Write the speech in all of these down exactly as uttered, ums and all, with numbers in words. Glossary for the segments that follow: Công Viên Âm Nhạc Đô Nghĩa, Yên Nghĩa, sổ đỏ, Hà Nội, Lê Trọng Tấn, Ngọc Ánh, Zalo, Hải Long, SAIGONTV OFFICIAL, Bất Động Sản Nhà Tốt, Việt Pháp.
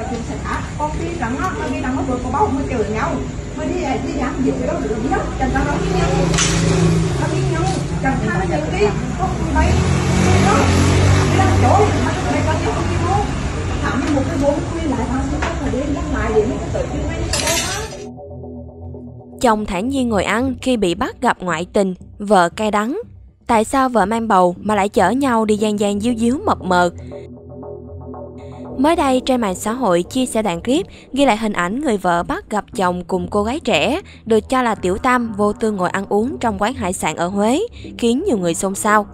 Có khi rằng á, có khi rằng nó vừa có bao nhiêu kiểu nhau, mới đi đi làm gì cái đó được biết, chẳng sao nó biết nhau, nó biết nhau, chẳng sao nó nhận biết, không thấy, nó nó chỗ, nó đây có nhiều công ty không, thảm như một cái bốn quy lại thằng số khác là đến nhắc lại để nó tự nhiên quên cái đó. Chồng thản nhiên ngồi ăn khi bị bắt gặp ngoại tình, vợ cay đắng. Tại sao vợ mang bầu mà lại chở nhau đi gian gian díu díu mập mờ? Mới đây, trên mạng xã hội chia sẻ đoạn clip ghi lại hình ảnh người vợ bắt gặp chồng cùng cô gái trẻ, được cho là Tiểu Tam, vô tư ngồi ăn uống trong quán hải sản ở Huế, khiến nhiều người xôn xao.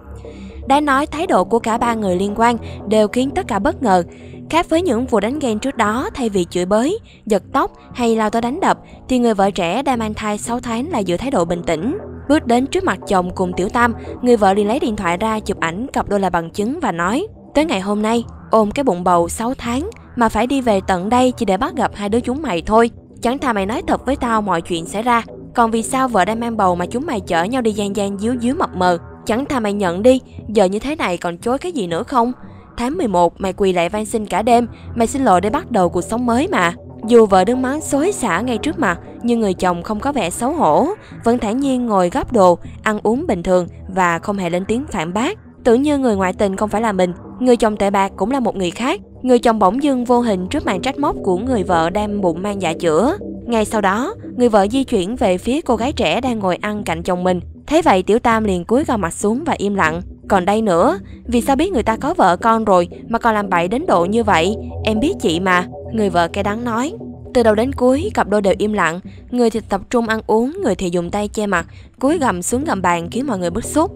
Đáng nói, thái độ của cả ba người liên quan đều khiến tất cả bất ngờ. Khác với những vụ đánh ghen trước đó, thay vì chửi bới, giật tóc hay lao tới đánh đập, thì người vợ trẻ đang mang thai sáu tháng là giữ thái độ bình tĩnh. Bước đến trước mặt chồng cùng Tiểu Tam, người vợ liền lấy điện thoại ra chụp ảnh cặp đôi là bằng chứng và nói: "Tới ngày hôm nay, ôm cái bụng bầu sáu tháng mà phải đi về tận đây chỉ để bắt gặp hai đứa chúng mày thôi. Chẳng thà mày nói thật với tao mọi chuyện xảy ra. Còn vì sao vợ đang mang bầu mà chúng mày chở nhau đi gian gian díu díu mập mờ? Chẳng thà mày nhận đi, giờ như thế này còn chối cái gì nữa không? Tháng mười một mày quỳ lại van xin cả đêm, mày xin lỗi để bắt đầu cuộc sống mới mà." Dù vợ đứng mắng xối xả ngay trước mặt, nhưng người chồng không có vẻ xấu hổ, vẫn thản nhiên ngồi gắp đồ, ăn uống bình thường và không hề lên tiếng phản bác. Tưởng như người ngoại tình không phải là mình, người chồng tệ bạc cũng là một người khác. Người chồng bỗng dưng vô hình trước màn trách móc của người vợ đang bụng mang dạ chữa. Ngay sau đó, người vợ di chuyển về phía cô gái trẻ đang ngồi ăn cạnh chồng mình. Thế vậy, Tiểu Tam liền cúi gằm mặt xuống và im lặng. Còn đây nữa, vì sao biết người ta có vợ con rồi mà còn làm bậy đến độ như vậy? Em biết chị mà, người vợ cay đắng nói. Từ đầu đến cuối, cặp đôi đều im lặng. Người thì tập trung ăn uống, người thì dùng tay che mặt, cúi gằm xuống gầm bàn khiến mọi người bức xúc.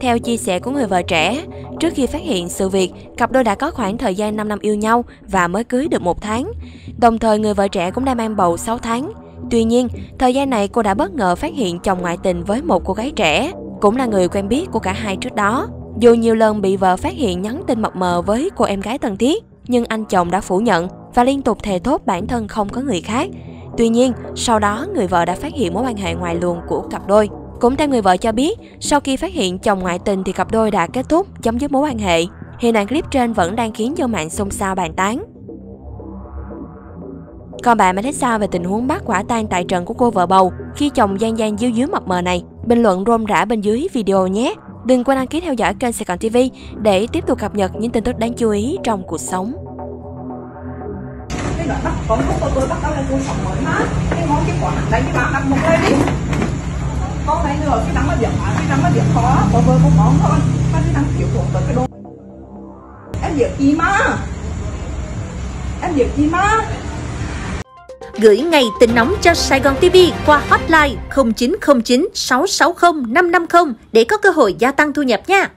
Theo chia sẻ của người vợ trẻ, trước khi phát hiện sự việc, cặp đôi đã có khoảng thời gian năm năm yêu nhau và mới cưới được một tháng. Đồng thời, người vợ trẻ cũng đang mang bầu sáu tháng. Tuy nhiên, thời gian này cô đã bất ngờ phát hiện chồng ngoại tình với một cô gái trẻ, cũng là người quen biết của cả hai trước đó. Dù nhiều lần bị vợ phát hiện nhắn tin mập mờ với cô em gái thân thiết, nhưng anh chồng đã phủ nhận và liên tục thề thốt bản thân không có người khác. Tuy nhiên, sau đó người vợ đã phát hiện mối quan hệ ngoài luồng của cặp đôi. Cũng theo người vợ cho biết, sau khi phát hiện chồng ngoại tình thì cặp đôi đã kết thúc, chấm dứt mối quan hệ. Hiện đoạn clip trên vẫn đang khiến dân mạng xôn xao bàn tán. Còn bạn mà thấy sao về tình huống bắt quả tang tại trận của cô vợ bầu khi chồng gian gian díu díu mập mờ này? Bình luận rôm rã bên dưới video nhé! Đừng quên đăng ký theo dõi kênh Sài Gòn ti vi để tiếp tục cập nhật những tin tức đáng chú ý trong cuộc sống. Cái đoạn bắt con hút của tôi bắt đầu là tôi sọc nổi má. Cái món cái quả đấy cái bạn đặt một lên đi. Con này nữa, cái nắng nó giật, cái nắng nó giật khó, con vừa con món thôi. Con cái nắng chịu thuộc từ cái đôi. Em giật gì má? Em giật gì má? Gửi ngay tin nóng cho Saigon ti vi qua hotline không chín không chín sáu sáu không năm năm không để có cơ hội gia tăng thu nhập nha.